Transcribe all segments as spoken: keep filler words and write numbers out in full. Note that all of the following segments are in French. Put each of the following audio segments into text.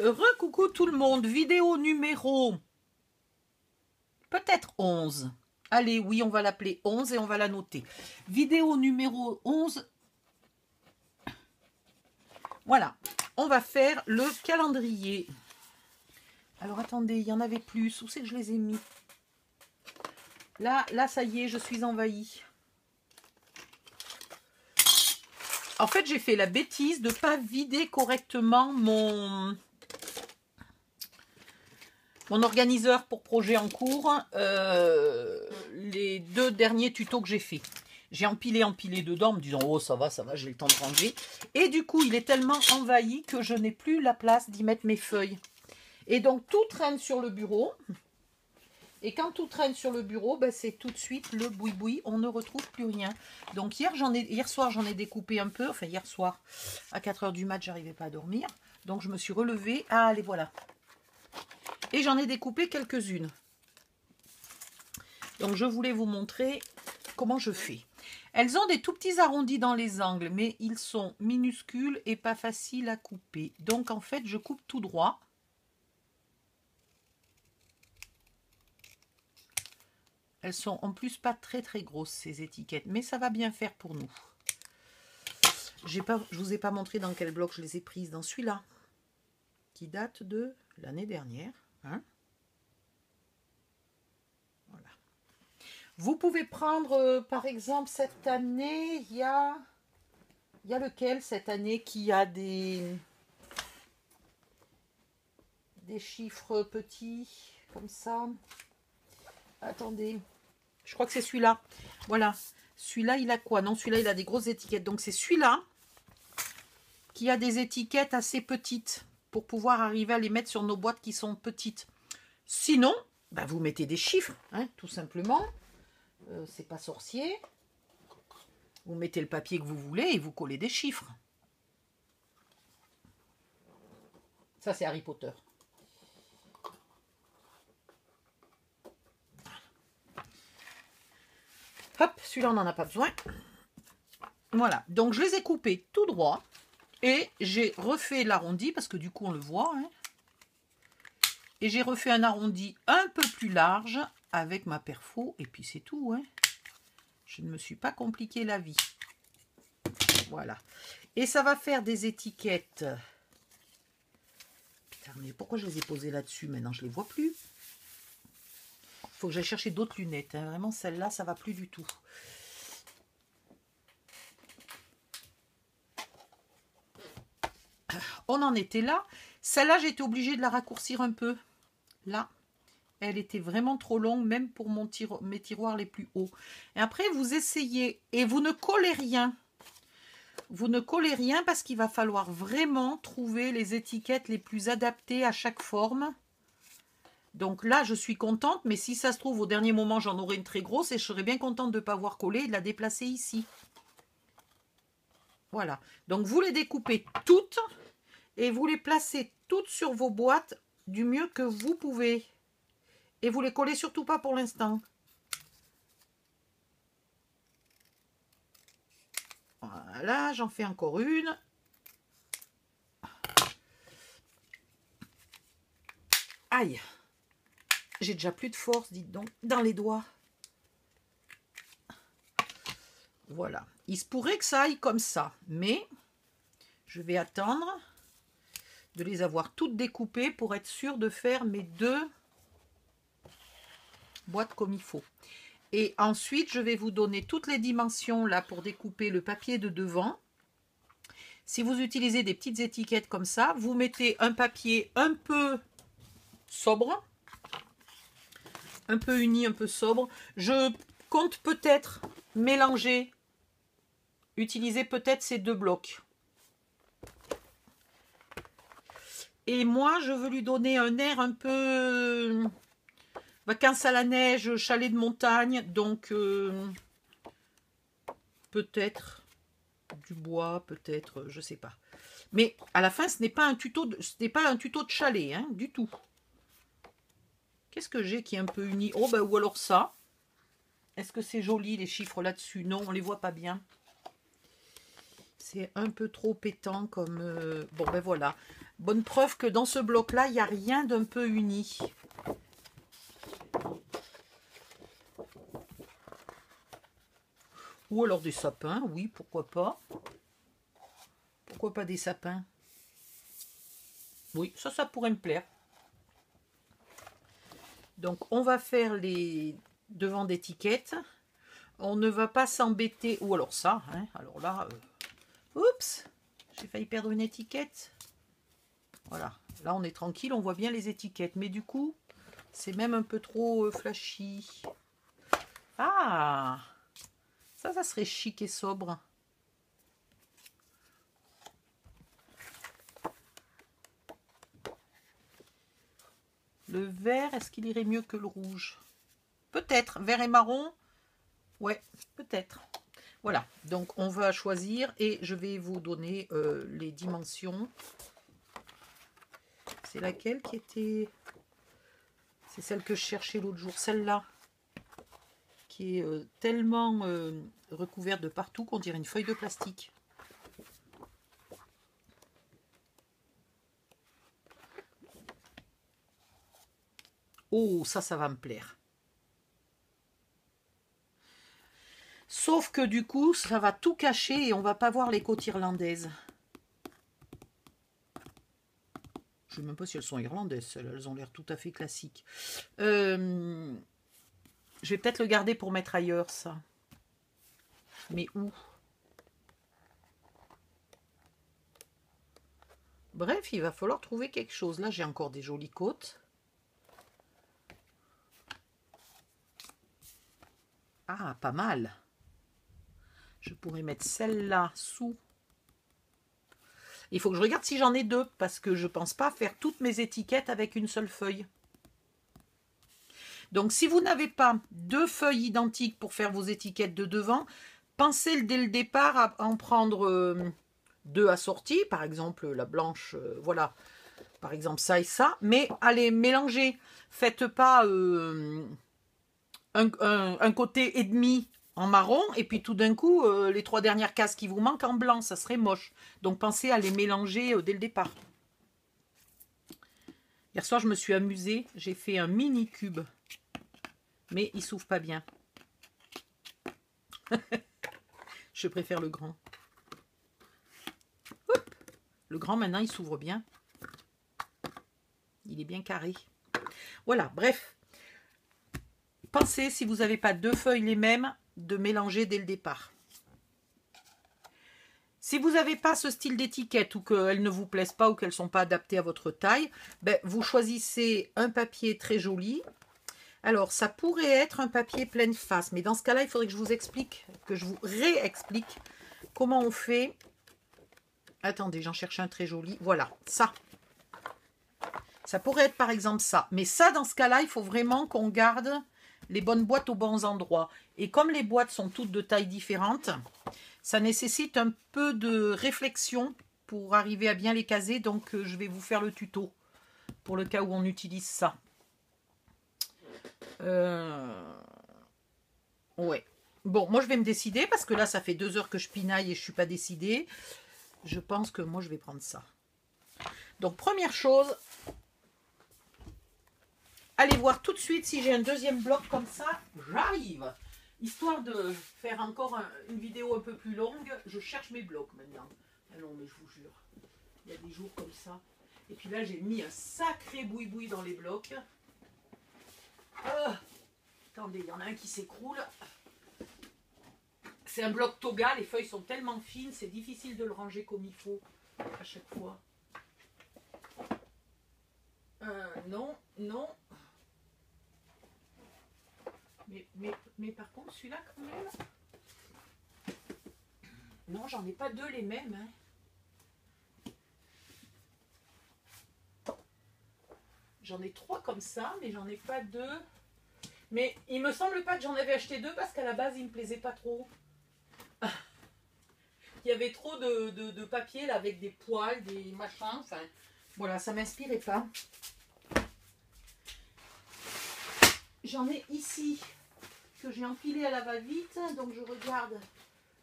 Re-coucou tout le monde, vidéo numéro peut-être onze. Allez, oui, on va l'appeler onze et on va la noter. Vidéo numéro onze. Voilà, on va faire le calendrier. Alors, attendez, il y en avait plus. Où c'est que je les ai mis? Là, là, ça y est, je suis envahie. En fait, j'ai fait la bêtise de ne pas vider correctement mon... Mon organiseur pour projet en cours, euh, les deux derniers tutos que j'ai fait. J'ai empilé, empilé dedans, en me disant, oh, ça va, ça va, j'ai le temps de ranger. Et du coup, il est tellement envahi que je n'ai plus la place d'y mettre mes feuilles. Et donc, tout traîne sur le bureau. Et quand tout traîne sur le bureau, ben, c'est tout de suite le boui-boui. On ne retrouve plus rien. Donc, hier, j'en ai, hier soir, j'en ai découpé un peu. Enfin, hier soir, à quatre heures du mat, j'arrivais pas à dormir. Donc, je me suis relevée. Ah, les voilà. Et j'en ai découpé quelques-unes. Donc, je voulais vous montrer comment je fais. Elles ont des tout petits arrondis dans les angles, mais ils sont minuscules et pas faciles à couper. Donc, en fait, je coupe tout droit. Elles sont en plus pas très, très grosses, ces étiquettes. Mais ça va bien faire pour nous. J'ai pas, je ne vous ai pas montré dans quel bloc je les ai prises. Dans celui-là, qui date de l'année dernière. Hein, voilà. Vous pouvez prendre, euh, par exemple, cette année, il y a, y a lequel cette année qui a des, des chiffres petits, comme ça. Attendez, je crois que c'est celui-là. Voilà, celui-là, il a quoi? Non, celui-là, il a des grosses étiquettes. Donc, c'est celui-là qui a des étiquettes assez petites, pour pouvoir arriver à les mettre sur nos boîtes qui sont petites. Sinon, ben vous mettez des chiffres, hein, tout simplement. Euh, c'est pas sorcier. Vous mettez le papier que vous voulez et vous collez des chiffres. Ça, c'est Harry Potter. Hop, celui-là, on n'en a pas besoin. Voilà, donc je les ai coupés tout droit. Et j'ai refait l'arrondi, parce que du coup, on le voit. Hein. Et j'ai refait un arrondi un peu plus large avec ma perfo. Et puis, c'est tout. Hein. Je ne me suis pas compliqué la vie. Voilà. Et ça va faire des étiquettes. Putain, mais pourquoi je les ai posées là-dessus? Maintenant, je ne les vois plus. Il faut que j'aille chercher d'autres lunettes. Hein. Vraiment, celle-là, ça ne va plus du tout. On en était là. Celle-là, j'ai été obligée de la raccourcir un peu. Là, elle était vraiment trop longue, même pour mon tiro- mes tiroirs les plus hauts. Et après, vous essayez et vous ne collez rien. Vous ne collez rien parce qu'il va falloir vraiment trouver les étiquettes les plus adaptées à chaque forme. Donc là, je suis contente, mais si ça se trouve, au dernier moment, j'en aurai une très grosse et je serais bien contente de ne pas avoir collé et de la déplacer ici. Voilà. Donc, vous les découpez toutes. Et vous les placez toutes sur vos boîtes du mieux que vous pouvez. Et vous les collez surtout pas pour l'instant. Voilà, j'en fais encore une. Aïe, j'ai déjà plus de force, dites donc, dans les doigts. Voilà, il se pourrait que ça aille comme ça. Mais je vais attendre de les avoir toutes découpées pour être sûre de faire mes deux boîtes comme il faut. Et ensuite, je vais vous donner toutes les dimensions là pour découper le papier de devant. Si vous utilisez des petites étiquettes comme ça, vous mettez un papier un peu sobre, un peu uni, un peu sobre. Je compte peut-être mélanger, utiliser peut-être ces deux blocs. Et moi, je veux lui donner un air un peu vacances à la neige, chalet de montagne. Donc, euh, peut-être du bois, peut-être, je ne sais pas. Mais à la fin, ce n'est pas un tuto de, ce n'est pas un tuto de chalet, hein, du tout. Qu'est-ce que j'ai qui est un peu uni? Oh, ben, ou alors ça. Est-ce que c'est joli, les chiffres là-dessus? Non, on ne les voit pas bien. C'est un peu trop pétant comme... Euh, bon, ben voilà. Bonne preuve que dans ce bloc-là, il n'y a rien d'un peu uni. Ou alors des sapins, oui, pourquoi pas. Pourquoi pas des sapins? Oui, ça, ça pourrait me plaire. Donc, on va faire les devants d'étiquette. On ne va pas s'embêter. Ou alors ça, hein, alors là... Euh... Oups, j'ai failli perdre une étiquette. Voilà, là, on est tranquille, on voit bien les étiquettes. Mais du coup, c'est même un peu trop euh, flashy. Ah! Ça, ça serait chic et sobre. Le vert, est-ce qu'il irait mieux que le rouge? Peut-être. Vert et marron? Ouais, peut-être. Voilà, donc on va choisir et je vais vous donner euh, les dimensions. C'est laquelle qui était... C'est celle que je cherchais l'autre jour, celle-là. Qui est euh, tellement euh, recouverte de partout qu'on dirait une feuille de plastique. Oh, ça, ça va me plaire. Sauf que du coup, ça va tout cacher et on va pas voir les côtes irlandaises. Je sais même pas si elles sont irlandaises, elles ont l'air tout à fait classiques. Euh, je vais peut-être le garder pour mettre ailleurs, ça. Mais où? Bref, il va falloir trouver quelque chose. Là, j'ai encore des jolies côtes. Ah, pas mal. Je pourrais mettre celle-là sous. Il faut que je regarde si j'en ai deux, parce que je ne pense pas faire toutes mes étiquettes avec une seule feuille. Donc, si vous n'avez pas deux feuilles identiques pour faire vos étiquettes de devant, pensez dès le départ à en prendre deux assorties, par exemple la blanche, voilà, par exemple ça et ça, mais allez, mélangez. Faites pas... Euh, Un, un, un côté et demi en marron, et puis tout d'un coup, euh, les trois dernières cases qui vous manquent en blanc, ça serait moche. Donc, pensez à les mélanger euh, dès le départ. Hier soir, je me suis amusée, j'ai fait un mini cube, mais il s'ouvre pas bien. Je préfère le grand. Oups. Le grand, maintenant, il s'ouvre bien. Il est bien carré. Voilà, bref. Pensez, si vous n'avez pas deux feuilles les mêmes, de mélanger dès le départ. Si vous n'avez pas ce style d'étiquette ou qu'elles ne vous plaisent pas ou qu'elles ne sont pas adaptées à votre taille, ben, vous choisissez un papier très joli. Alors, ça pourrait être un papier pleine face, mais dans ce cas-là, il faudrait que je vous explique, que je vous réexplique comment on fait. Attendez, j'en cherche un très joli. Voilà, ça. Ça pourrait être par exemple ça. Mais ça, dans ce cas-là, il faut vraiment qu'on garde... les bonnes boîtes aux bons endroits. Et comme les boîtes sont toutes de tailles différentes, ça nécessite un peu de réflexion pour arriver à bien les caser. Donc, je vais vous faire le tuto pour le cas où on utilise ça. Euh... Ouais. Bon, moi, je vais me décider parce que là, ça fait deux heures que je pinaille et je suis pas décidée. Je pense que moi, je vais prendre ça. Donc, première chose... Allez voir tout de suite si j'ai un deuxième bloc comme ça, j'arrive. Histoire de faire encore un, une vidéo un peu plus longue, je cherche mes blocs maintenant. Ah non, mais je vous jure, il y a des jours comme ça. Et puis là, j'ai mis un sacré boui-boui dans les blocs. Oh, attendez, il y en a un qui s'écroule. C'est un bloc toga, les feuilles sont tellement fines, c'est difficile de le ranger comme il faut à chaque fois. Euh, non, non. Mais, mais, mais par contre, celui-là, quand même... Non, j'en ai pas deux les mêmes. Hein. J'en ai trois comme ça, mais j'en ai pas deux. Mais il me semble pas que j'en avais acheté deux parce qu'à la base, ils me plaisaient pas trop. Il y avait trop de, de, de papier là avec des poils, des machins. Enfin, voilà, ça m'inspirait pas. J'en ai ici, que j'ai empilé à la va-vite, donc je regarde,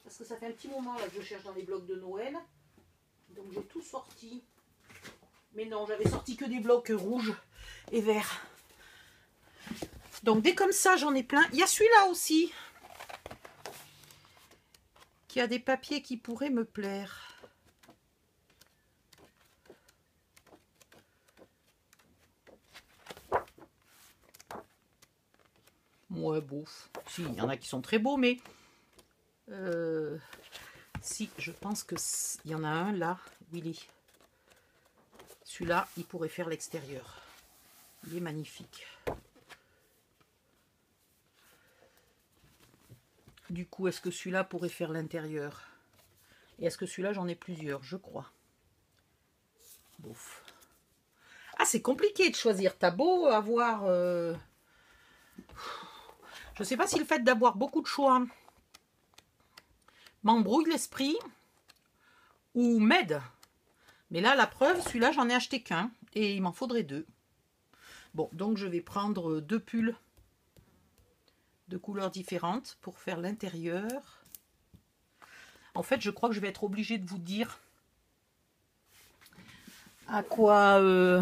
parce que ça fait un petit moment là que je cherche dans les blocs de Noël, donc j'ai tout sorti, Mais non, j'avais sorti que des blocs rouges et verts. Donc des comme ça, j'en ai plein. Il y a celui-là aussi, qui a des papiers qui pourraient me plaire. Ouais, bouffe. Si, il y en a qui sont très beaux, mais... Euh, si, je pense que il y en a un, là, où il est. Celui-là, il pourrait faire l'extérieur. Il est magnifique. Du coup, est-ce que celui-là pourrait faire l'intérieur? Et est-ce que celui-là, j'en ai plusieurs? Je crois. Bouf. Ah, c'est compliqué de choisir. T'as beau avoir... Euh... Je ne sais pas si le fait d'avoir beaucoup de choix m'embrouille l'esprit ou m'aide. Mais là, la preuve, celui-là, j'en ai acheté qu'un. Et il m'en faudrait deux. Bon, donc je vais prendre deux pulls de couleurs différentes pour faire l'intérieur. En fait, je crois que je vais être obligée de vous dire à quoi... Euh...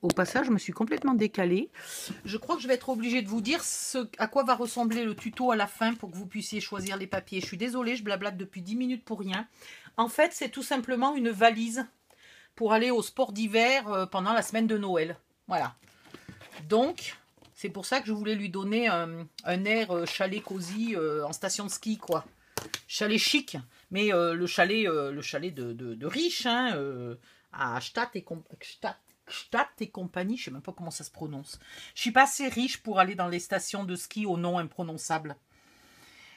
Au passage, je me suis complètement décalée. Je crois que je vais être obligée de vous dire ce, à quoi va ressembler le tuto à la fin pour que vous puissiez choisir les papiers. Je suis désolée, je blablate depuis dix minutes pour rien. En fait, c'est tout simplement une valise pour aller au sport d'hiver pendant la semaine de Noël. Voilà. Donc... C'est pour ça que je voulais lui donner un, un air chalet cosy euh, en station de ski, quoi. Chalet chic, mais euh, le chalet, euh, le chalet de, de, de riche, hein, euh, à Stadt et, com Stadt, Stadt et compagnie. Je ne sais même pas comment ça se prononce. Je ne suis pas assez riche pour aller dans les stations de ski au nom imprononçable.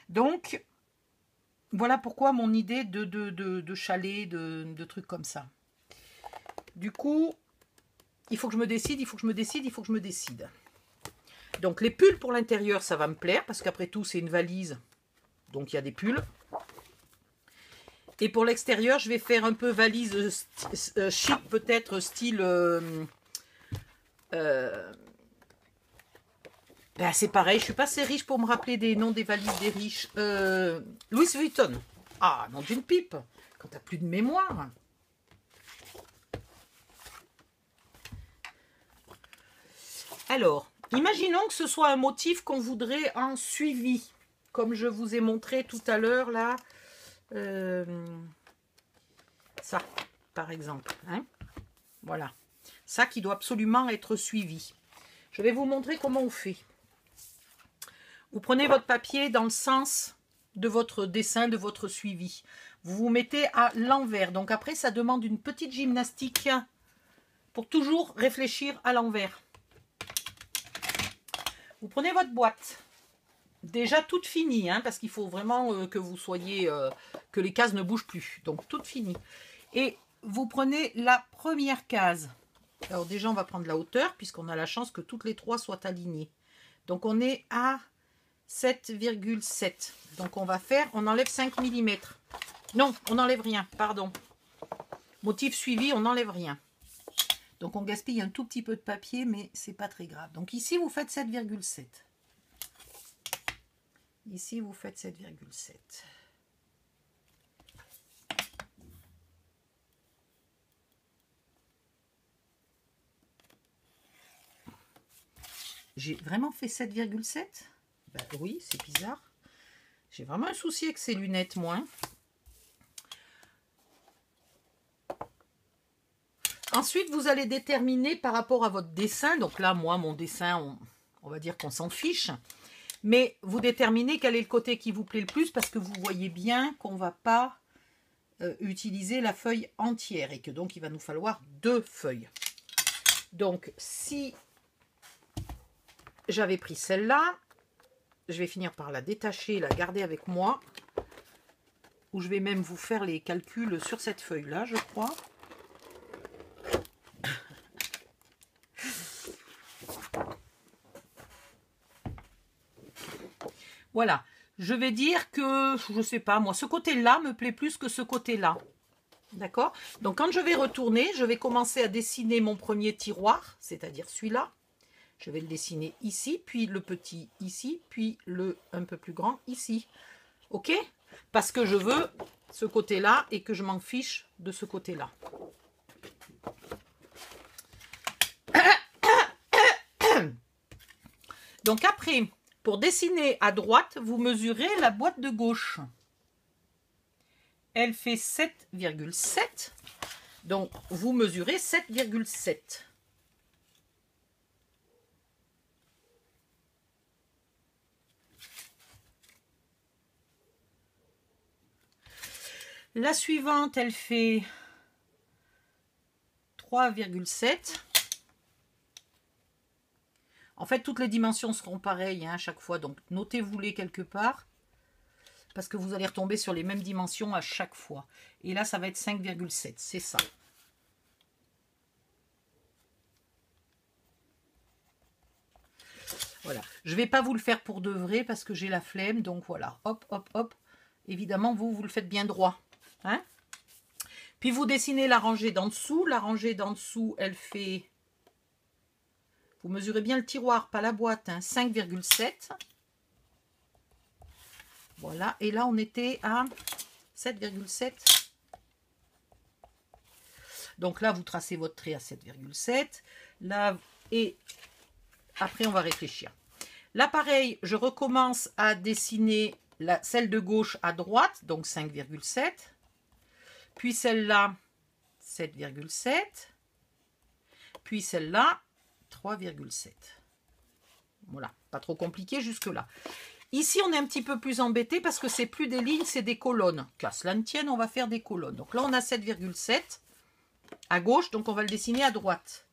Donc, voilà pourquoi mon idée de, de, de, de chalet, de, de trucs comme ça. Du coup, il faut que je me décide, il faut que je me décide, il faut que je me décide. Donc les pulls pour l'intérieur, ça va me plaire, parce qu'après tout, c'est une valise, donc il y a des pulls. Et pour l'extérieur, je vais faire un peu valise euh, chic, peut-être style... Euh, euh, ben, c'est pareil, je suis pas assez riche pour me rappeler des noms des valises des riches. Euh, Louis Vuitton. Ah, nom d'une pipe, quand t'as plus de mémoire. Alors... Imaginons que ce soit un motif qu'on voudrait en suivi, comme je vous ai montré tout à l'heure, là, euh, ça, par exemple, hein. Voilà, ça qui doit absolument être suivi. Je vais vous montrer comment on fait. Vous prenez votre papier dans le sens de votre dessin, de votre suivi. Vous vous mettez à l'envers, donc après ça demande une petite gymnastique pour toujours réfléchir à l'envers. Vous prenez votre boîte, déjà toute finie, hein, parce qu'il faut vraiment euh, que vous soyez, euh, que les cases ne bougent plus. Donc, toute finie. Et vous prenez la première case. Alors déjà, on va prendre la hauteur, puisqu'on a la chance que toutes les trois soient alignées. Donc, on est à sept virgule sept. Donc, on va faire, on enlève cinq millimètres. Non, on n'enlève rien, pardon. Motif suivi, on n'enlève rien. Donc, on gaspille un tout petit peu de papier, mais c'est pas très grave. Donc, ici, vous faites sept virgule sept. Ici, vous faites sept virgule sept. J'ai vraiment fait sept virgule sept? Ben oui, c'est bizarre. J'ai vraiment un souci avec ces lunettes, moi. Ensuite, vous allez déterminer par rapport à votre dessin. Donc là, moi, mon dessin, on, on va dire qu'on s'en fiche. Mais vous déterminez quel est le côté qui vous plaît le plus, parce que vous voyez bien qu'on ne va pas euh, utiliser la feuille entière et que donc, il va nous falloir deux feuilles. Donc, si j'avais pris celle-là, je vais finir par la détacher, la garder avec moi. Ou je vais même vous faire les calculs sur cette feuille-là, je crois. Voilà, je vais dire que, je sais pas, moi, ce côté-là me plaît plus que ce côté-là. D'accord? Donc, quand je vais retourner, je vais commencer à dessiner mon premier tiroir, c'est-à-dire celui-là. Je vais le dessiner ici, puis le petit ici, puis le un peu plus grand ici. OK? Parce que je veux ce côté-là et que je m'en fiche de ce côté-là. Donc après, pour dessiner à droite, vous mesurez la boîte de gauche. Elle fait sept virgule sept. Donc vous mesurez sept virgule sept. La suivante, elle fait trois virgule sept. En fait, toutes les dimensions seront pareilles hein, à chaque fois. Donc, notez-vous-les quelque part. Parce que vous allez retomber sur les mêmes dimensions à chaque fois. Et là, ça va être cinq virgule sept. C'est ça. Voilà. Je ne vais pas vous le faire pour de vrai parce que j'ai la flemme. Donc, voilà. Hop, hop, hop. Évidemment, vous, vous le faites bien droit. Hein? Puis vous dessinez la rangée d'en dessous. La rangée d'en dessous, elle fait... Vous mesurez bien le tiroir, pas la boîte. Hein, cinq virgule sept. Voilà. Et là, on était à sept virgule sept. Donc là, vous tracez votre trait à sept virgule sept. Là, et après, on va réfléchir. Là, pareil, je recommence à dessiner la, celle de gauche à droite. Donc cinq virgule sept. Puis celle-là, sept virgule sept. Puis celle-là, trois virgule sept. Voilà, pas trop compliqué jusque-là. Ici, on est un petit peu plus embêté parce que c'est plus des lignes, c'est des colonnes. Qu'à cela ne tienne, on va faire des colonnes. Donc là, on a sept virgule sept à gauche, donc on va le dessiner à droite.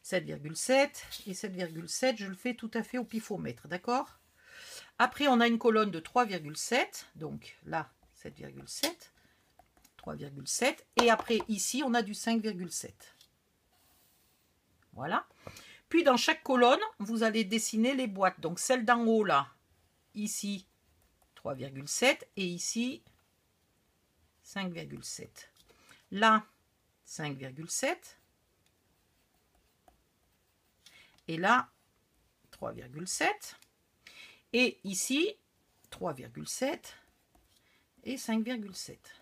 sept virgule sept et sept virgule sept, je le fais tout à fait au pifomètre, d'accord? Après, on a une colonne de trois virgule sept, donc là, sept virgule sept. trois virgule sept et après ici on a du cinq virgule sept. Voilà. Puis dans chaque colonne vous allez dessiner les boîtes. Donc celle d'en haut là, ici trois virgule sept et ici cinq virgule sept. Là cinq virgule sept et là trois virgule sept et ici trois virgule sept et cinq virgule sept.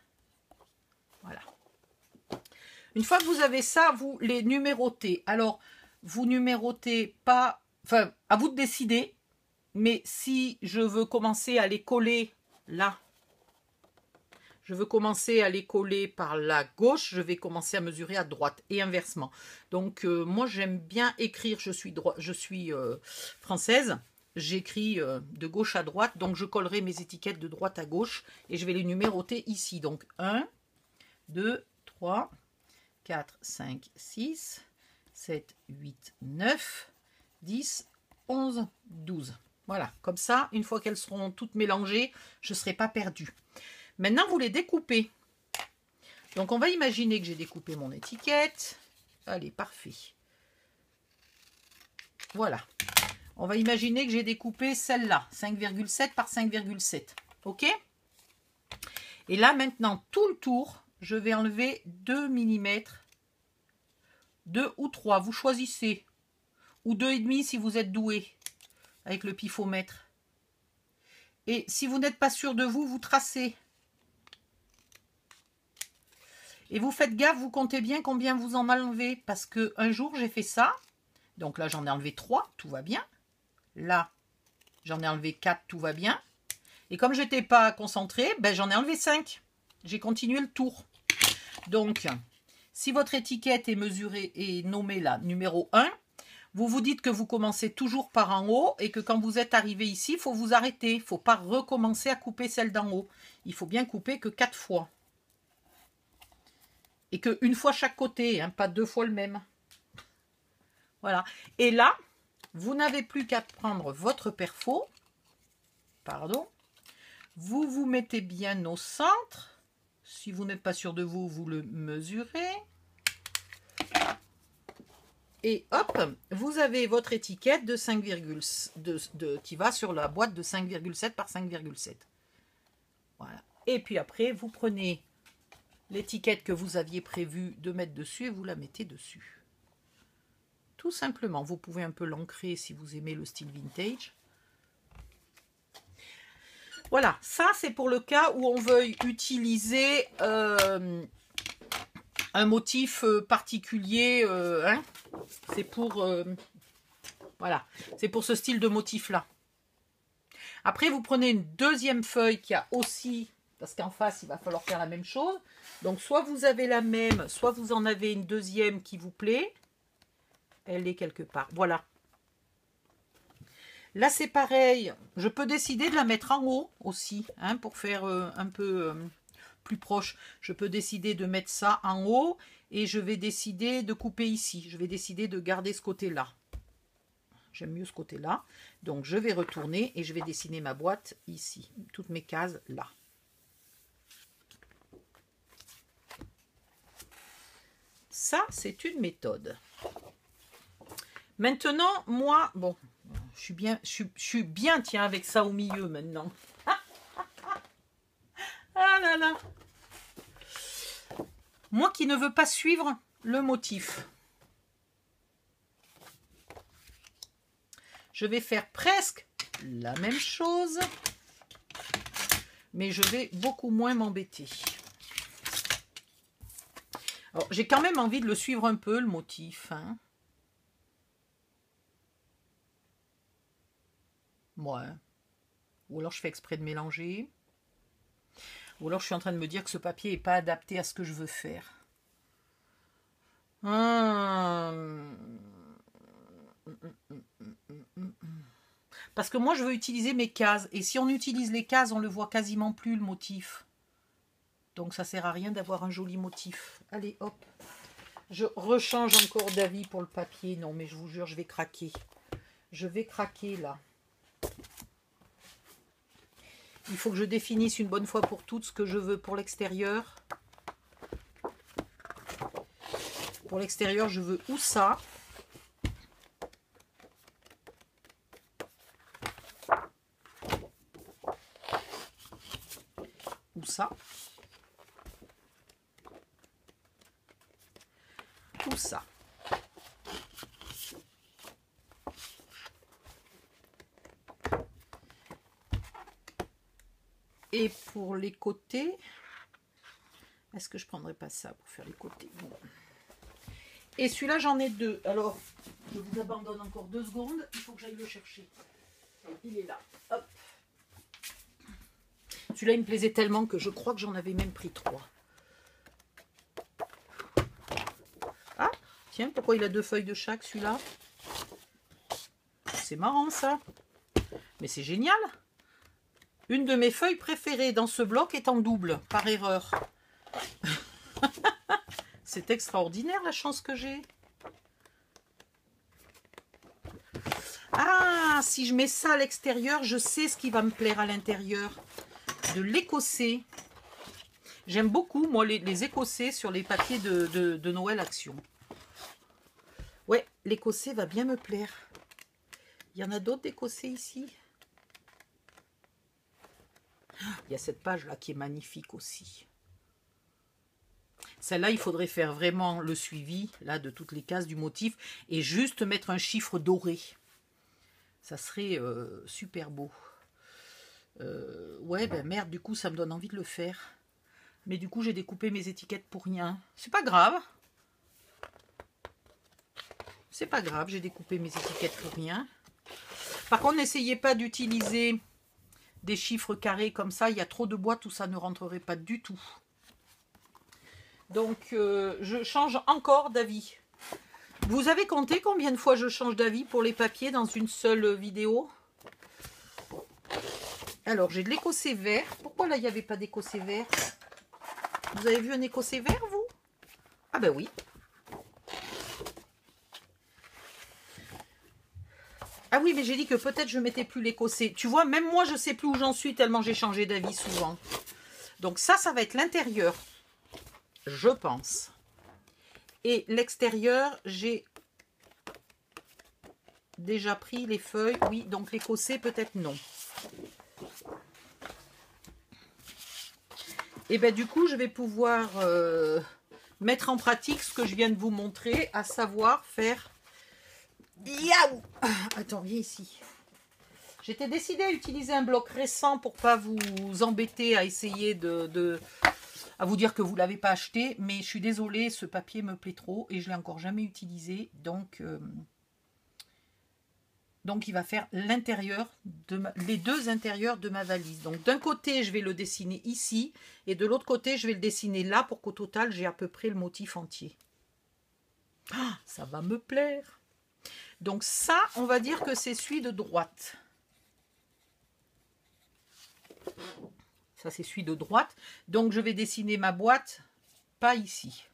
Voilà. Une fois que vous avez ça, vous les numérotez. Alors, vous numérotez pas... Enfin, à vous de décider. Mais si je veux commencer à les coller là, je veux commencer à les coller par la gauche, je vais commencer à mesurer à droite et inversement. Donc, euh, moi, j'aime bien écrire. Je suis, dro... je suis euh, française. J'écris euh, de gauche à droite. Donc, je collerai mes étiquettes de droite à gauche. Et je vais les numéroter ici. Donc, un, deux, trois, quatre, cinq, six, sept, huit, neuf, dix, onze, douze. Voilà, comme ça, une fois qu'elles seront toutes mélangées, je ne serai pas perdue. Maintenant, vous les découpez. Donc, on va imaginer que j'ai découpé mon étiquette. Allez, parfait. Voilà. On va imaginer que j'ai découpé celle-là, cinq virgule sept par cinq virgule sept. OK? Et là, maintenant, tout le tour... Je vais enlever deux millimètres, deux ou trois, vous choisissez, ou deux virgule cinq si vous êtes doué avec le pifomètre. Et si vous n'êtes pas sûr de vous, vous tracez. Et vous faites gaffe, vous comptez bien combien vous en enlevez, parce qu'un jour j'ai fait ça, donc là j'en ai enlevé trois, tout va bien. Là, j'en ai enlevé quatre, tout va bien. Et comme je n'étais pas concentrée, ben, j'en ai enlevé cinq. J'ai continué le tour. Donc, si votre étiquette est mesurée et nommée là, numéro un, vous vous dites que vous commencez toujours par en haut et que quand vous êtes arrivé ici, il faut vous arrêter. Il ne faut pas recommencer à couper celle d'en haut. Il faut bien couper que quatre fois. Et que une fois chaque côté, hein, pas deux fois le même. Voilà. Et là, vous n'avez plus qu'à prendre votre perfo. Pardon. Vous vous mettez bien au centre. Si vous n'êtes pas sûr de vous, vous le mesurez. Et hop, vous avez votre étiquette de cinq, de, de, qui va sur la boîte de cinq virgule sept par cinq virgule sept. Voilà. Et puis après, vous prenez l'étiquette que vous aviez prévu de mettre dessus et vous la mettez dessus. Tout simplement. Vous pouvez un peu l'ancrer si vous aimez le style vintage. Voilà, ça c'est pour le cas où on veuille utiliser euh, un motif particulier. Euh, hein. C'est pour, euh, Voilà, c'est pour ce style de motif-là. Après, vous prenez une deuxième feuille qui a aussi... Parce qu'en face, il va falloir faire la même chose. Donc, soit vous avez la même, soit vous en avez une deuxième qui vous plaît. Elle est quelque part. Voilà. Là, c'est pareil. Je peux décider de la mettre en haut aussi, hein, pour faire euh, un peu euh, plus proche. Je peux décider de mettre ça en haut et je vais décider de couper ici. Je vais décider de garder ce côté-là. J'aime mieux ce côté-là. Donc, je vais retourner et je vais dessiner ma boîte ici. Toutes mes cases là. Ça, c'est une méthode. Maintenant, moi, bon, je suis bien, je suis, je suis bien, tiens, avec ça au milieu maintenant. Ah là là. Moi qui ne veux pas suivre le motif. Je vais faire presque la même chose, mais je vais beaucoup moins m'embêter. Alors, j'ai quand même envie de le suivre un peu, le motif. Hein. Ouais. Ou alors, je fais exprès de mélanger. Ou alors, je suis en train de me dire que ce papier n'est pas adapté à ce que je veux faire. Hum. Parce que moi, je veux utiliser mes cases. Et si on utilise les cases, on ne le voit quasiment plus, le motif. Donc, ça ne sert à rien d'avoir un joli motif. Allez, hop. Je rechange encore d'avis pour le papier. Non, mais je vous jure, je vais craquer. Je vais craquer, là. Il faut que je définisse une bonne fois pour toutes ce que je veux pour l'extérieur. Pour l'extérieur, je veux ou ça. Ou ça. Tout ça. Et pour les côtés, est-ce que je prendrais pas ça pour faire les côtés? Bon. Et celui-là, j'en ai deux. Alors, je vous abandonne encore deux secondes. Il faut que j'aille le chercher. Il est là. Hop. Celui-là, il me plaisait tellement que je crois que j'en avais même pris trois. Tiens, pourquoi il a deux feuilles de chaque, celui-là? C'est marrant, ça. Mais c'est génial. Une de mes feuilles préférées dans ce bloc est en double, par erreur. C'est extraordinaire, la chance que j'ai. Ah, si je mets ça à l'extérieur, je sais ce qui va me plaire à l'intérieur. De l'écossais. J'aime beaucoup, moi, les, les écossais sur les papiers de, de, de Noël Action. Ouais, l'écossais va bien me plaire. Il y en a d'autres d'écossais ici. Il y a cette page-là qui est magnifique aussi. Celle-là, il faudrait faire vraiment le suivi là de toutes les cases du motif et juste mettre un chiffre doré. Ça serait euh, super beau. Euh, ouais, ben merde, du coup, ça me donne envie de le faire. Mais du coup, j'ai découpé mes étiquettes pour rien. C'est pas grave. C'est pas grave, j'ai découpé mes étiquettes pour rien. Par contre, n'essayez pas d'utiliser des chiffres carrés comme ça. Il y a trop de boîtes où ça ne rentrerait pas du tout. Donc, euh, je change encore d'avis. Vous avez compté combien de fois je change d'avis pour les papiers dans une seule vidéo? Alors, j'ai de l'écossais vert. Pourquoi là, il n'y avait pas d'écossais vert? Vous avez vu un écossais vert, vous? Ah ben oui. Ah oui, mais j'ai dit que peut-être je ne mettais plus l'écossais. Tu vois, même moi, je ne sais plus où j'en suis tellement j'ai changé d'avis souvent. Donc ça, ça va être l'intérieur, je pense. Et l'extérieur, j'ai déjà pris les feuilles. Oui, donc l'écossais, peut-être non. Et bien du coup, je vais pouvoir euh, mettre en pratique ce que je viens de vous montrer, à savoir faire... Yaou! Attends, viens ici. J'étais décidée à utiliser un bloc récent pour pas vous embêter à essayer de... de à vous dire que vous ne l'avez pas acheté. Mais je suis désolée, ce papier me plaît trop et je ne l'ai encore jamais utilisé. Donc, euh, Donc il va faire l'intérieur, de ma... les deux intérieurs de ma valise. Donc d'un côté, je vais le dessiner ici, et de l'autre côté, je vais le dessiner là, pour qu'au total, j'ai à peu près le motif entier. Ah, ça va me plaire. Donc ça, on va dire que c'est celui de droite. Ça, c'est celui de droite. Donc je vais dessiner ma boîte, pas ici.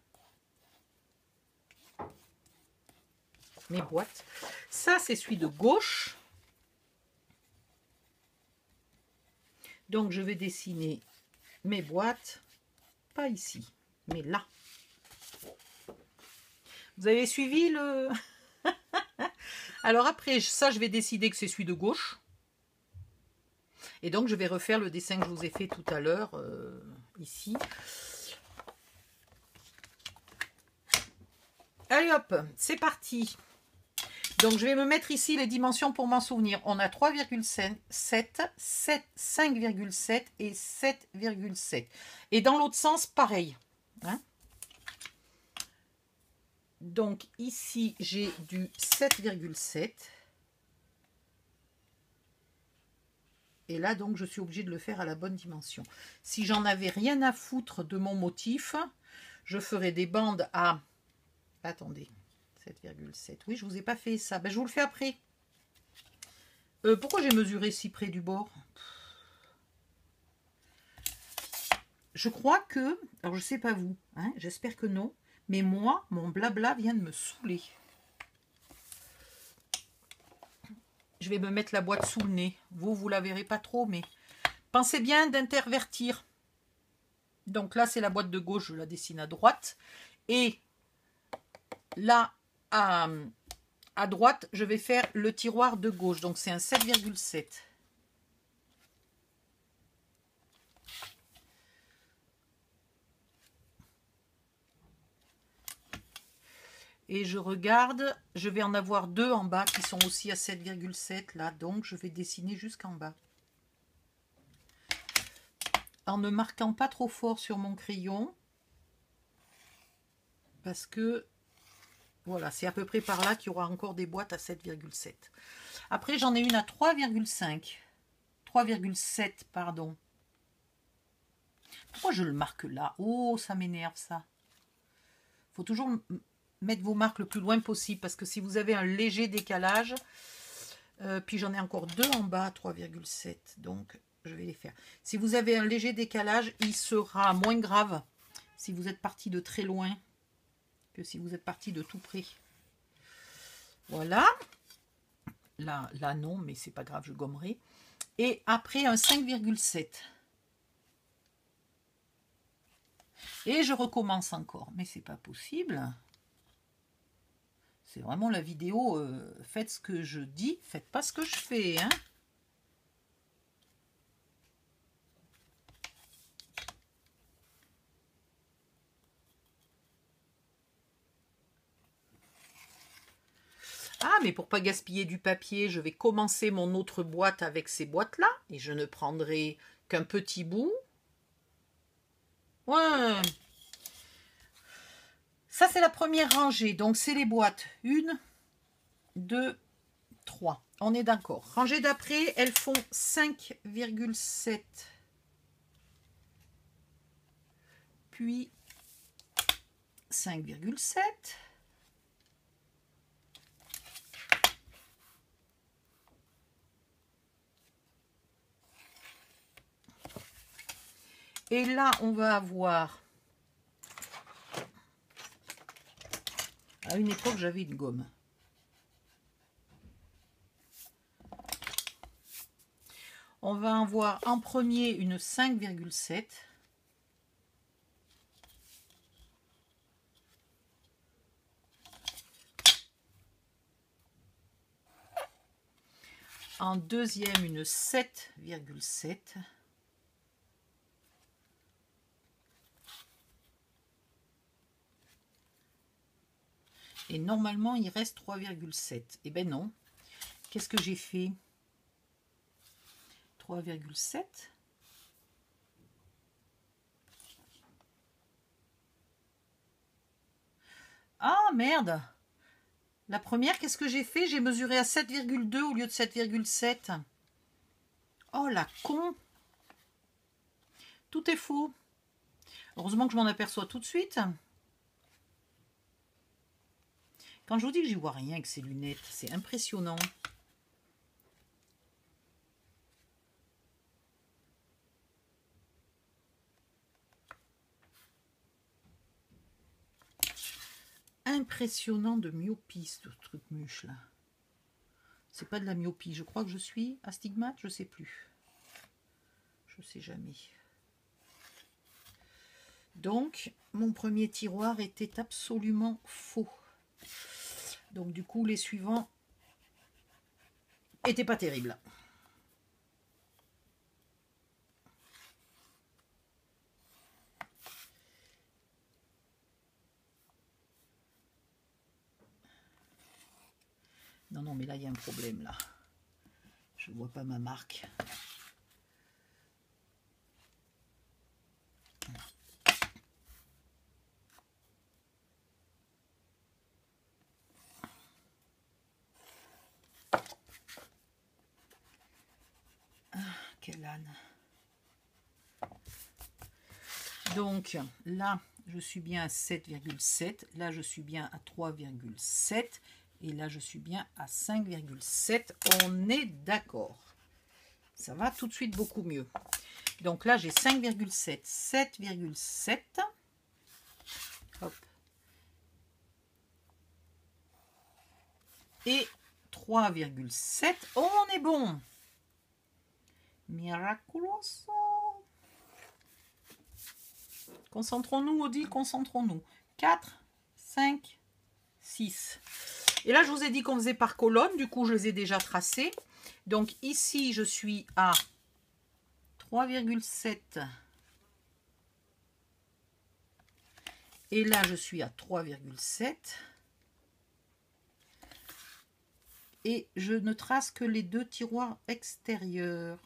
Mes boîtes. Ça, c'est celui de gauche. Donc, je vais dessiner mes boîtes, pas ici, mais là. Vous avez suivi le... Alors après, ça, je vais décider que c'est celui de gauche. Et donc, je vais refaire le dessin que je vous ai fait tout à l'heure, euh, ici. Allez, hop, c'est parti. Donc, je vais me mettre ici les dimensions pour m'en souvenir. On a trois virgule sept, cinq virgule sept et sept virgule sept. Et dans l'autre sens, pareil. Hein? Donc, ici, j'ai du sept virgule sept. Et là, donc, je suis obligée de le faire à la bonne dimension. Si j'en avais rien à foutre de mon motif, je ferais des bandes à... Attendez. sept virgule sept. Oui, je ne vous ai pas fait ça. Ben, je vous le fais après. Euh, pourquoi j'ai mesuré si près du bord? Je crois que... Alors, je ne sais pas vous. Hein, j'espère que non. Mais moi, mon blabla vient de me saouler. Je vais me mettre la boîte sous le nez. Vous, vous ne la verrez pas trop, mais... Pensez bien d'intervertir. Donc là, c'est la boîte de gauche. Je la dessine à droite. Et là... À, à droite, je vais faire le tiroir de gauche. Donc, c'est un sept virgule sept. Et je regarde, je vais en avoir deux en bas qui sont aussi à sept virgule sept. Là, donc, je vais dessiner jusqu'en bas. En ne marquant pas trop fort sur mon crayon. Parce que... Voilà, c'est à peu près par là qu'il y aura encore des boîtes à sept virgule sept. Après, j'en ai une à trois virgule cinq. trois virgule sept, pardon. Pourquoi je le marque là? Oh, ça m'énerve, ça. Il faut toujours mettre vos marques le plus loin possible, parce que si vous avez un léger décalage, euh, puis j'en ai encore deux en bas à trois virgule sept. Donc, je vais les faire. Si vous avez un léger décalage, il sera moins grave si vous êtes parti de très loin. Que si vous êtes parti de tout près. Voilà. Là, là non, mais c'est pas grave, je gommerai. Et après, un cinq virgule sept. Et je recommence encore. Mais c'est pas possible. C'est vraiment la vidéo. Euh, faites ce que je dis, faites pas ce que je fais. Hein. Ah, mais pour pas gaspiller du papier, je vais commencer mon autre boîte avec ces boîtes-là. Et je ne prendrai qu'un petit bout. Ouais. Ça, c'est la première rangée. Donc, c'est les boîtes. Une, deux, trois. On est d'accord. Rangée d'après, elles font cinq virgule sept. Puis, cinq virgule sept. Et là, on va avoir... À une époque, j'avais une gomme. On va avoir en premier une cinq virgule sept. En deuxième, une sept virgule sept. Et normalement, il reste trois virgule sept. Eh ben non. Qu'est-ce que j'ai fait? Trois virgule sept. Ah, merde. La première, qu'est-ce que j'ai fait? J'ai mesuré à sept virgule deux au lieu de sept virgule sept. Oh la con! Tout est faux. Heureusement que je m'en aperçois tout de suite. Quand je vous dis que j'y vois rien avec ces lunettes, c'est impressionnant. Impressionnant de myopie, ce truc mûche là. C'est pas de la myopie, je crois que je suis astigmate, je sais plus. Je sais jamais. Donc, mon premier tiroir était absolument faux. Donc, du coup, les suivants étaient pas terribles. Non, non, mais là, il y a un problème, là. Je vois pas ma marque. Ah, quel âne. Donc, là, je suis bien à sept virgule sept. Là, je suis bien à trois virgule sept. Et là, je suis bien à cinq virgule sept. On est d'accord. Ça va tout de suite beaucoup mieux. Donc là, j'ai cinq virgule sept, sept virgule sept. Hop. Et trois virgule sept. Oh, on est bon. Miraculoso. Concentrons-nous, Odile, concentrons-nous. quatre, cinq, six. Et là, je vous ai dit qu'on faisait par colonne. Du coup, je les ai déjà tracés. Donc, ici, je suis à trois virgule sept. Et là, je suis à trois virgule sept. Et je ne trace que les deux tiroirs extérieurs.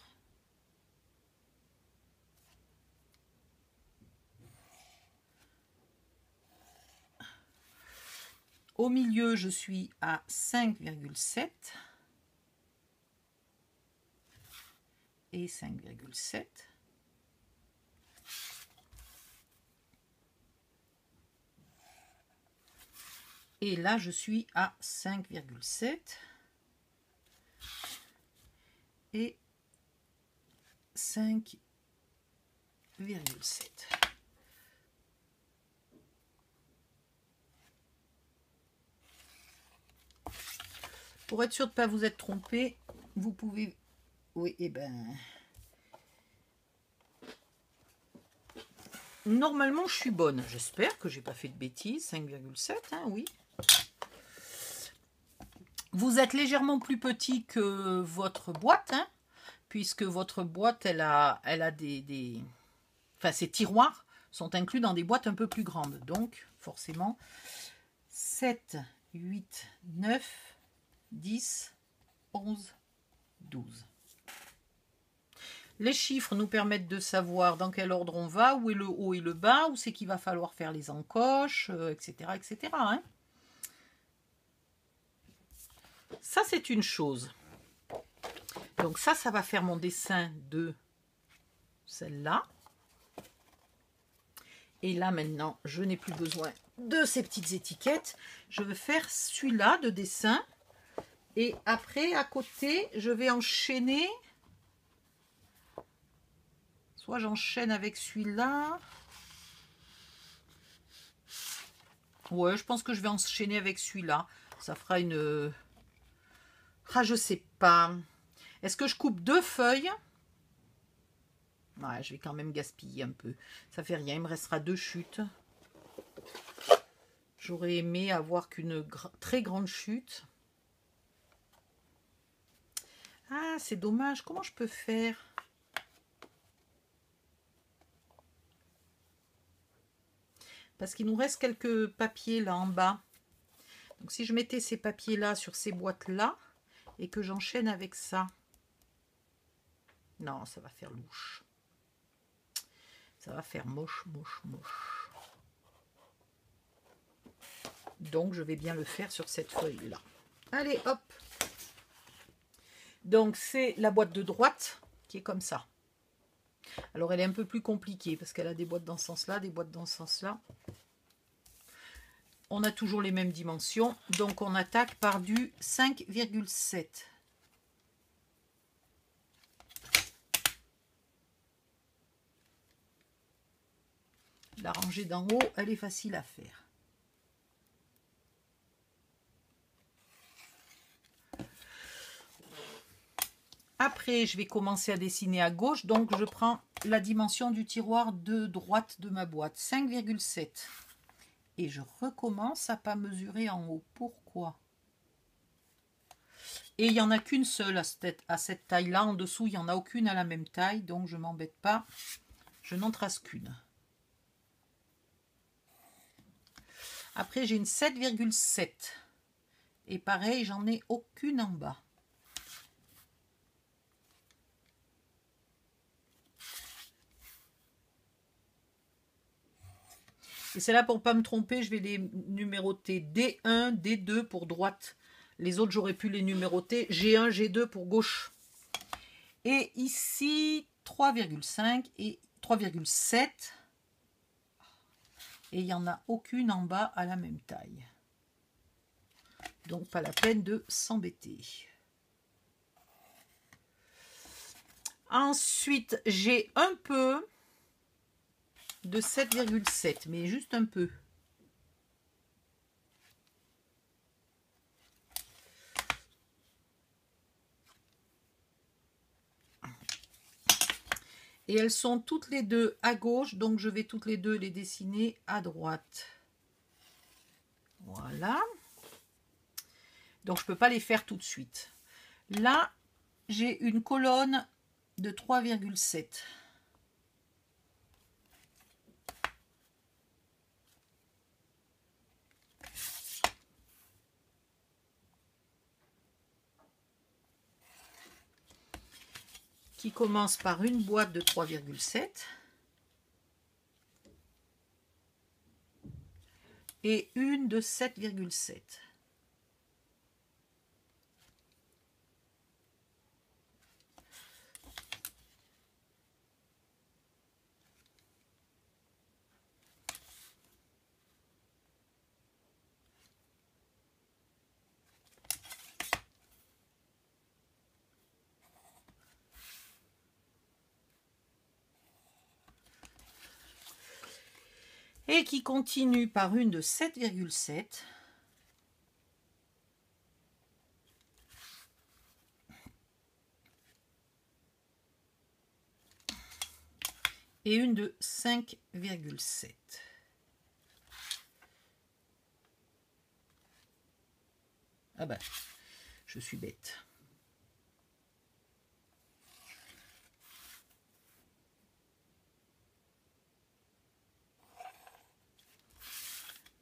Au milieu, je suis à cinq virgule sept et cinq virgule sept. Et là, je suis à cinq virgule sept et cinq virgule sept. Pour être sûr de ne pas vous être trompé, vous pouvez... Oui, et eh ben... Normalement, je suis bonne. J'espère que je n'ai pas fait de bêtises. cinq virgule sept, hein, oui. Vous êtes légèrement plus petit que votre boîte, hein, puisque votre boîte, elle a, elle a des, des... Enfin, ses tiroirs sont inclus dans des boîtes un peu plus grandes. Donc, forcément, sept, huit, neuf... dix, onze, douze. Les chiffres nous permettent de savoir dans quel ordre on va, où est le haut et le bas, où c'est qu'il va falloir faire les encoches, et cetera et cetera hein. Ça, c'est une chose. Donc ça, ça va faire mon dessin de celle-là. Et là, maintenant, je n'ai plus besoin de ces petites étiquettes. Je vais faire celui-là de dessin. Et après, à côté, je vais enchaîner. Soit j'enchaîne avec celui-là. Ouais, je pense que je vais enchaîner avec celui-là. Ça fera une... Ah, je sais pas. Est-ce que je coupe deux feuilles? Ouais, je vais quand même gaspiller un peu. Ça fait rien, il me restera deux chutes. J'aurais aimé avoir qu'une gra... très grande chute. Ah, c'est dommage. Comment je peux faire? Parce qu'il nous reste quelques papiers là en bas. Donc, si je mettais ces papiers-là sur ces boîtes-là et que j'enchaîne avec ça. Non, ça va faire louche. Ça va faire moche, moche, moche. donc je vais bien le faire sur cette feuille-là. Allez, hop. Donc, c'est la boîte de droite qui est comme ça. Alors, elle est un peu plus compliquée parce qu'elle a des boîtes dans ce sens-là, des boîtes dans ce sens-là. On a toujours les mêmes dimensions. Donc, on attaque par du cinq virgule sept. La rangée d'en haut, elle est facile à faire. Après, je vais commencer à dessiner à gauche, donc je prends la dimension du tiroir de droite de ma boîte, cinq virgule sept. Et je recommence à pas mesurer en haut. Pourquoi? Et il n'y en a qu'une seule à cette, à cette taille-là. En dessous, il n'y en a aucune à la même taille, donc je ne m'embête pas. Je n'en trace qu'une. Après, j'ai une sept virgule sept. Et pareil, j'en ai aucune en bas. Et c'est là pour ne pas me tromper, je vais les numéroter D un, D deux pour droite. Les autres, j'aurais pu les numéroter G un, G deux pour gauche. Et ici, trois virgule cinq et trois virgule sept. Et il n'y en a aucune en bas à la même taille. Donc, pas la peine de s'embêter. Ensuite, j'ai un peu de sept virgule sept, mais juste un peu. Et elles sont toutes les deux à gauche, donc je vais toutes les deux les dessiner à droite. Voilà. Donc je ne peux pas les faire tout de suite. Là, j'ai une colonne de trois virgule sept. Qui commence par une boîte de trois virgule sept et une de sept virgule sept. Et qui continue par une de sept virgule sept. Et une de cinq virgule sept. Ah bah, je suis bête.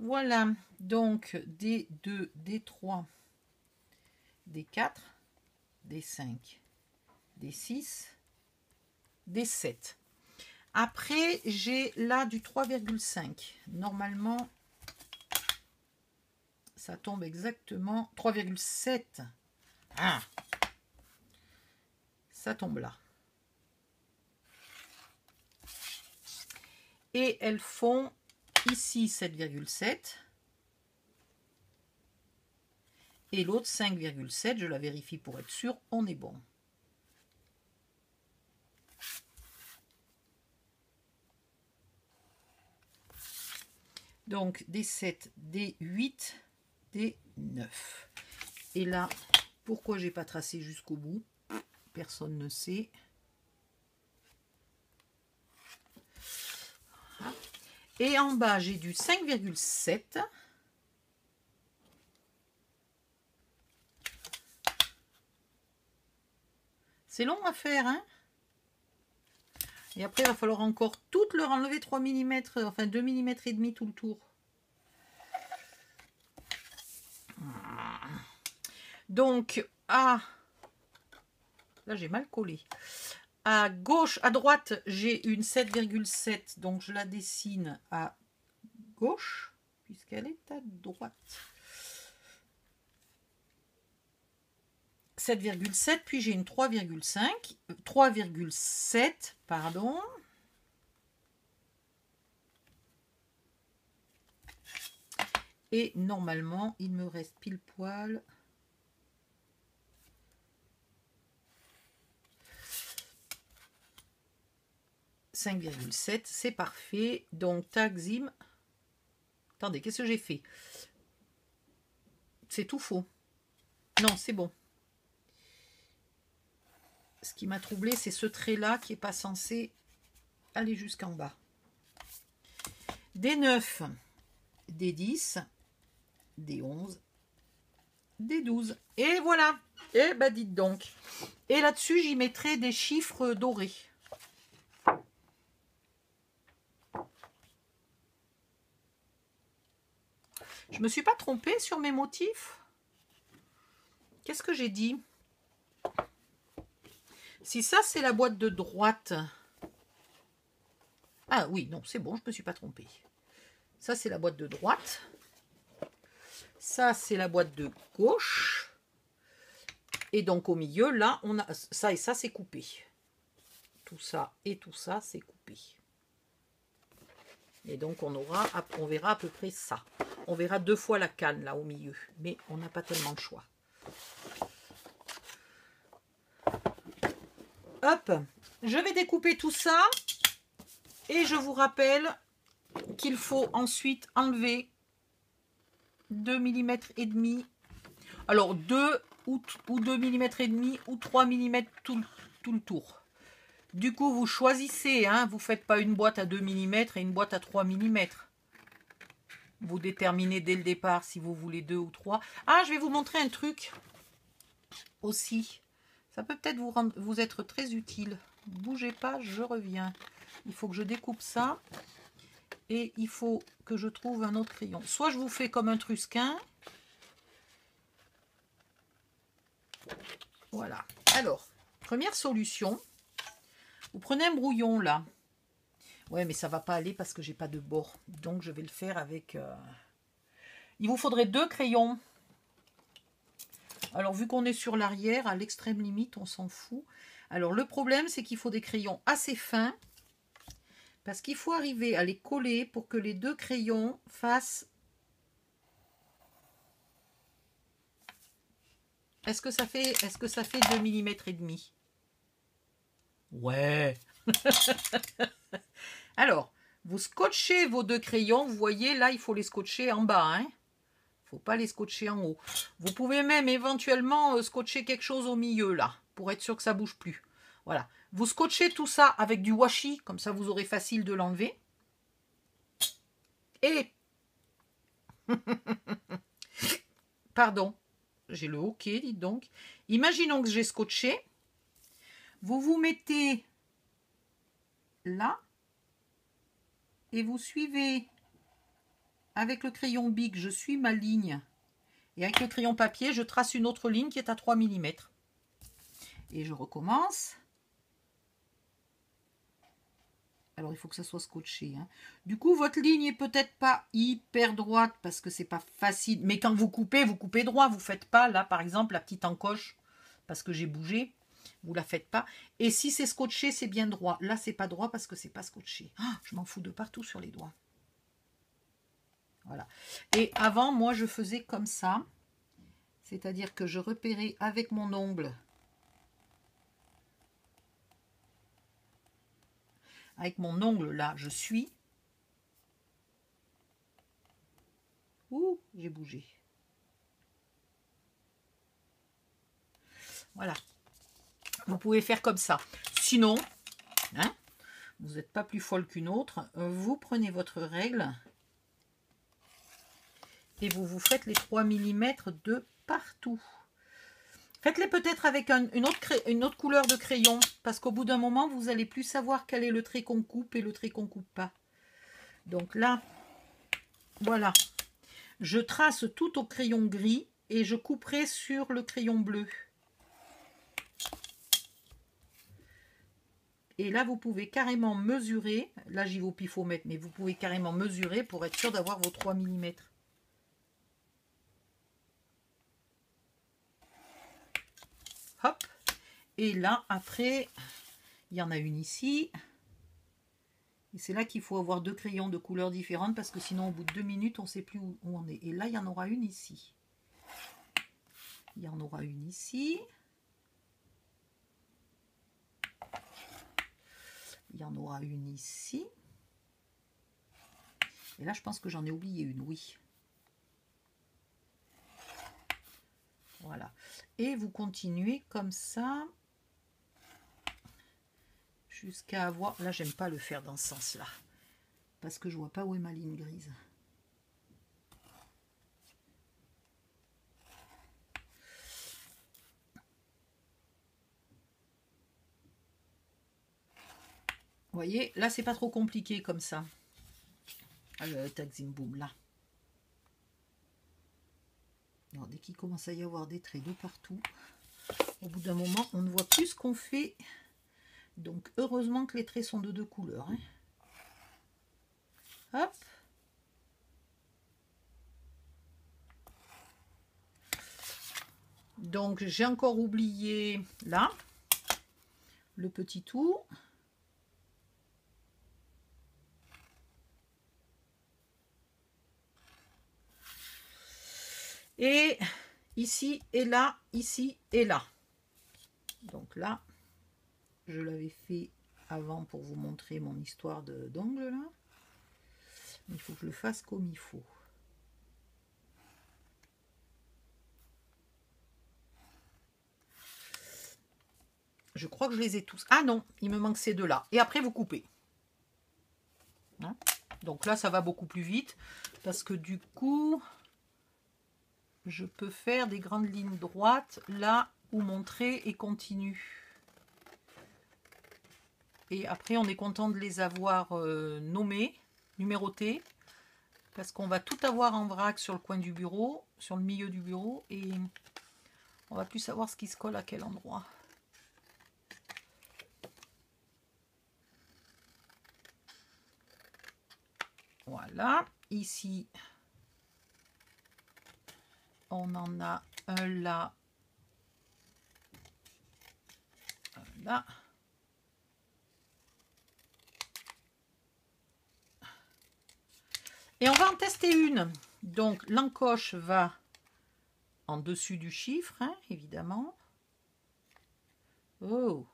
Voilà, donc D deux, D trois, D quatre, D cinq, D six, D sept. Après, j'ai là du trois virgule cinq. Normalement, ça tombe exactement trois virgule sept. Ah, ça tombe là. Et elles font... ici sept virgule sept et l'autre cinq virgule sept, je la vérifie pour être sûre, on est bon. Donc D sept, D huit, D neuf. Et là, pourquoi j'ai pas tracé jusqu'au bout? Personne ne sait. Et en bas, j'ai du cinq virgule sept. C'est long à faire, hein? Et après, il va falloir encore toutes leur enlever trois millimètres, enfin deux millimètres et demi tout le tour. Donc, à... là, j'ai mal collé. À gauche, à droite, j'ai une sept virgule sept, donc je la dessine à gauche, puisque qu'elle est à droite. sept virgule sept, puis j'ai une trois virgule cinq, trois virgule sept, pardon. Et normalement, il me reste pile poil cinq virgule sept, c'est parfait. Donc, taxim. Attendez, qu'est-ce que j'ai fait? C'est tout faux. Non, c'est bon. Ce qui m'a troublé, c'est ce trait-là qui n'est pas censé aller jusqu'en bas. Des neuf, des dix, des onze, des douze. Et voilà. Et bah dites donc. Et là-dessus, j'y mettrai des chiffres dorés. Je ne me suis pas trompée sur mes motifs. Qu'est-ce que j'ai dit? Si ça, c'est la boîte de droite. Ah oui, non, c'est bon, je ne me suis pas trompée. Ça, c'est la boîte de droite. Ça, c'est la boîte de gauche. Et donc, au milieu, là, on a ça et ça, c'est coupé. Tout ça et tout ça, c'est coupé. Et donc, on aura, on verra à peu près ça. On verra deux fois la canne, là, au milieu. Mais on n'a pas tellement de choix. Hop, je vais découper tout ça. Et je vous rappelle qu'il faut ensuite enlever deux millimètres et demi. Alors, deux ou, ou deux millimètres et demi ou trois millimètres tout, tout le tour. Du coup, vous choisissez, hein, vous ne faites pas une boîte à deux millimètres et une boîte à trois millimètres. Vous déterminez dès le départ si vous voulez deux ou trois. Ah, je vais vous montrer un truc aussi. Ça peut peut-être vous, rendre, vous être très utile. Bougez pas, je reviens. Il faut que je découpe ça. Et il faut que je trouve un autre crayon. Soit je vous fais comme un trusquin. Voilà. Alors, première solution. Vous prenez un brouillon là. Ouais, mais ça va pas aller parce que j'ai pas de bord. Donc je vais le faire avec. Euh... Il vous faudrait deux crayons. Alors vu qu'on est sur l'arrière, à l'extrême limite, on s'en fout. Alors le problème, c'est qu'il faut des crayons assez fins. Parce qu'il faut arriver à les coller pour que les deux crayons fassent. Est-ce que ça fait, est-ce que ça fait deux millimètres et demi? Ouais. Alors, vous scotchez vos deux crayons. Vous voyez, là, il faut les scotcher en bas. Hein, faut pas les scotcher en haut. Vous pouvez même éventuellement euh, scotcher quelque chose au milieu, là, pour être sûr que ça bouge plus. Voilà. Vous scotchez tout ça avec du washi. Comme ça, vous aurez facile de l'enlever. Et... Pardon. J'ai le hoquet, dites donc. Imaginons que j'ai scotché. Vous vous mettez là et vous suivez avec le crayon Bic, je suis ma ligne. Et avec le crayon papier, je trace une autre ligne qui est à trois millimètres. Et je recommence. Alors, il faut que ça soit scotché. Hein. Du coup, votre ligne n'est peut-être pas hyper droite parce que c'est pas facile. Mais quand vous coupez, vous coupez droit. Vous ne faites pas, là, par exemple, la petite encoche parce que j'ai bougé. Vous la faites pas. Et si c'est scotché, c'est bien droit. Là, c'est pas droit parce que c'est pas scotché. Ah, je m'en fous de partout sur les doigts. Voilà. Et avant, moi, je faisais comme ça. C'est-à-dire que je repérais avec mon ongle. Avec mon ongle, là, je suis. Ouh, j'ai bougé. Voilà. Vous pouvez faire comme ça. Sinon, hein, vous n'êtes pas plus folle qu'une autre. Vous prenez votre règle et vous vous faites les trois millimètres de partout. Faites-les peut-être avec un, une, autre crayon, une autre couleur de crayon. Parce qu'au bout d'un moment, vous n'allez plus savoir quel est le trait qu'on coupe et le trait qu'on ne coupe pas. Donc là, voilà. Je trace tout au crayon gris et je couperai sur le crayon bleu. Et là, vous pouvez carrément mesurer. Là, j'y vais au pifomètre, mais vous pouvez carrément mesurer pour être sûr d'avoir vos trois millimètres. Hop. Et là, après, il y en a une ici. Et c'est là qu'il faut avoir deux crayons de couleurs différentes, parce que sinon, au bout de deux minutes, on ne sait plus où on est. Et là, il y en aura une ici. Il y en aura une ici. Il y en aura une ici. Et là, je pense que j'en ai oublié une, oui. Voilà. Et vous continuez comme ça jusqu'à avoir... Là, j'aime pas le faire dans ce sens-là, parce que je vois pas où est ma ligne grise. Vous voyez, là, c'est pas trop compliqué comme ça. Le taxim boom, là. Alors, dès qu'il commence à y avoir des traits de partout, au bout d'un moment, on ne voit plus ce qu'on fait. Donc, heureusement que les traits sont de deux couleurs. Hein. Hop. Donc, j'ai encore oublié, là, le petit tour. Et ici, et là, ici, et là. Donc là, je l'avais fait avant pour vous montrer mon histoire d'ongle, là. Il faut que je le fasse comme il faut. Je crois que je les ai tous. Ah non, il me manque ces deux-là. Et après, vous coupez. Hein? Donc là, ça va beaucoup plus vite. Parce que du coup... je peux faire des grandes lignes droites là où mon trait est continu. Et après, on est content de les avoir euh, nommés, numérotés, parce qu'on va tout avoir en vrac sur le coin du bureau, sur le milieu du bureau, et on va plus savoir ce qui se colle à quel endroit. Voilà, ici... on en a un là, un là, et on va en tester une. Donc l'encoche va en dessus du chiffre, hein, évidemment. Oh.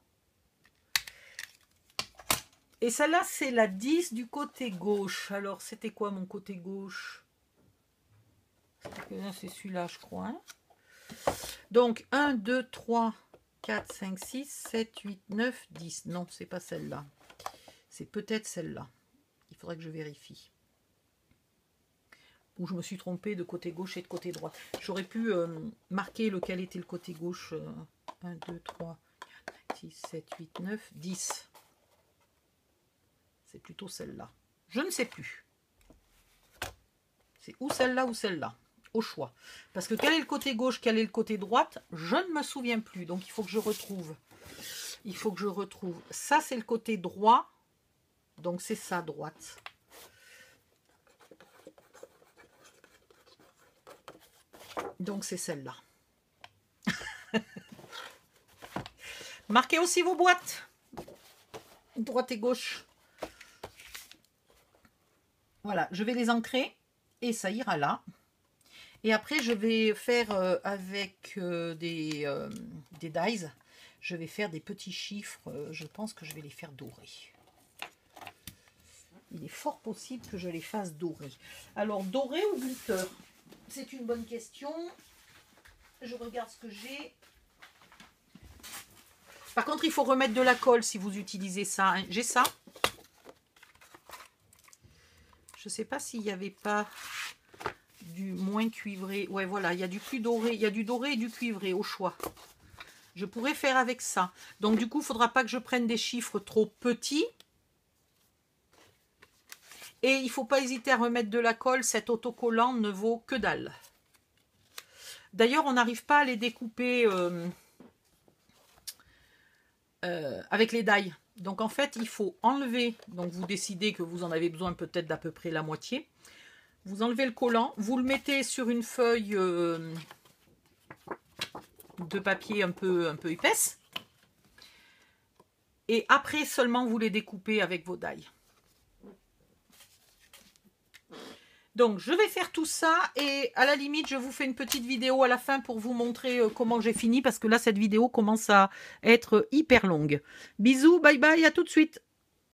Et celle-là, c'est la dix du côté gauche. Alors, c'était quoi mon côté gauche? C'est celui-là, je crois. Hein. Donc, un, deux, trois, quatre, cinq, six, sept, huit, neuf, dix. Non, c'est pas celle-là. C'est peut-être celle-là. Il faudrait que je vérifie. Ou je me suis trompée de côté gauche et de côté droit. J'aurais pu euh, marquer lequel était le côté gauche. un, deux, trois, quatre, cinq, six, sept, huit, neuf, dix. C'est plutôt celle-là. Je ne sais plus. C'est ou celle-là ou celle-là. Au choix, parce que quel est le côté gauche, quel est le côté droite, je ne me souviens plus. Donc il faut que je retrouve, il faut que je retrouve, ça c'est le côté droit, donc c'est ça droite, donc c'est celle-là. Marquez aussi vos boîtes, droite et gauche. Voilà, je vais les ancrer et ça ira là. Et après, je vais faire euh, avec euh, des, euh, des dies, je vais faire des petits chiffres. Euh, je pense que je vais les faire dorés. Il est fort possible que je les fasse dorés. Alors, doré ou glitter? C'est une bonne question. Je regarde ce que j'ai. Par contre, il faut remettre de la colle si vous utilisez ça. Hein. J'ai ça. Je ne sais pas s'il n'y avait pas... du moins cuivré, ouais voilà, il y a du plus doré, il y a du doré et du cuivré au choix. Je pourrais faire avec ça. Donc du coup, il ne faudra pas que je prenne des chiffres trop petits. Et il ne faut pas hésiter à remettre de la colle, cet autocollant ne vaut que dalle. D'ailleurs, on n'arrive pas à les découper euh, euh, avec les dailles. Donc en fait, il faut enlever, donc vous décidez que vous en avez besoin peut-être d'à peu près la moitié. Vous enlevez le collant, vous le mettez sur une feuille euh, de papier un peu, un peu épaisse. Et après seulement, vous les découpez avec vos dailles. Donc, je vais faire tout ça et à la limite, je vous fais une petite vidéo à la fin pour vous montrer comment j'ai fini. Parce que là, cette vidéo commence à être hyper longue. Bisous, bye bye, à tout de suite.